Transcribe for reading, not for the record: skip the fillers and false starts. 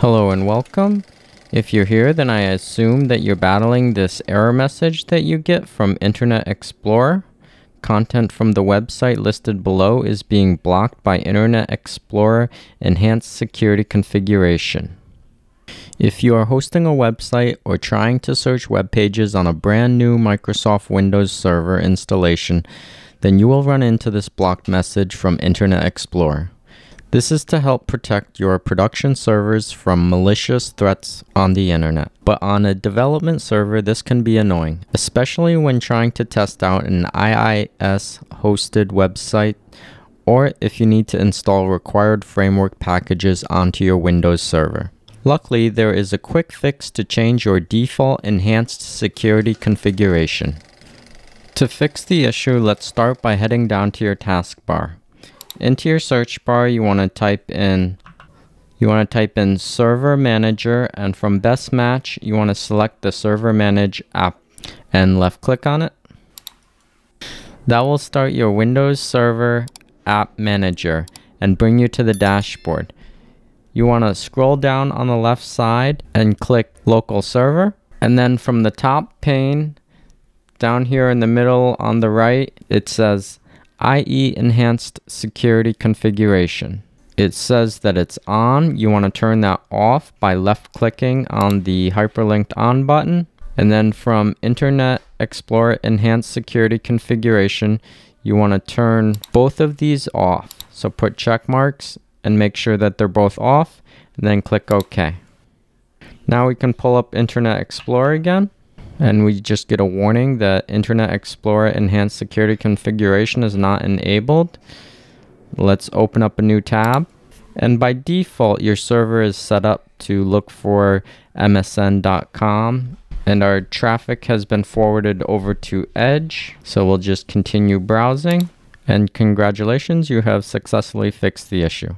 Hello and welcome. If you're here, then I assume that you're battling this error message that you get from Internet Explorer. Content from the website listed below is being blocked by Internet Explorer Enhanced Security Configuration. If you are hosting a website or trying to search web pages on a brand new Microsoft Windows Server installation, then you will run into this blocked message from Internet Explorer. This is to help protect your production servers from malicious threats on the internet. But on a development server, this can be annoying, especially when trying to test out an IIS-hosted website or if you need to install required framework packages onto your Windows server. Luckily, there is a quick fix to change your default enhanced security configuration. To fix the issue, let's start by heading down to your taskbar. Into your search bar, you want to type in Server Manager, and from Best Match, you want to select the Server Manager app and left click on it. That will start your Windows Server App Manager and bring you to the dashboard. You want to scroll down on the left side and click Local Server, and then from the top pane down here in the middle on the right, it says IE Enhanced Security Configuration. It says that it's on. You want to turn that off by left clicking on the hyperlinked on button, and then from Internet Explorer Enhanced Security Configuration, you want to turn both of these off. So put check marks and make sure that they're both off, and then click OK. Now we can pull up Internet Explorer again, and we just get a warning that Internet Explorer Enhanced Security Configuration is not enabled. Let's open up a new tab. And by default, your server is set up to look for MSN.com. And our traffic has been forwarded over to Edge. So we'll just continue browsing. And congratulations, you have successfully fixed the issue.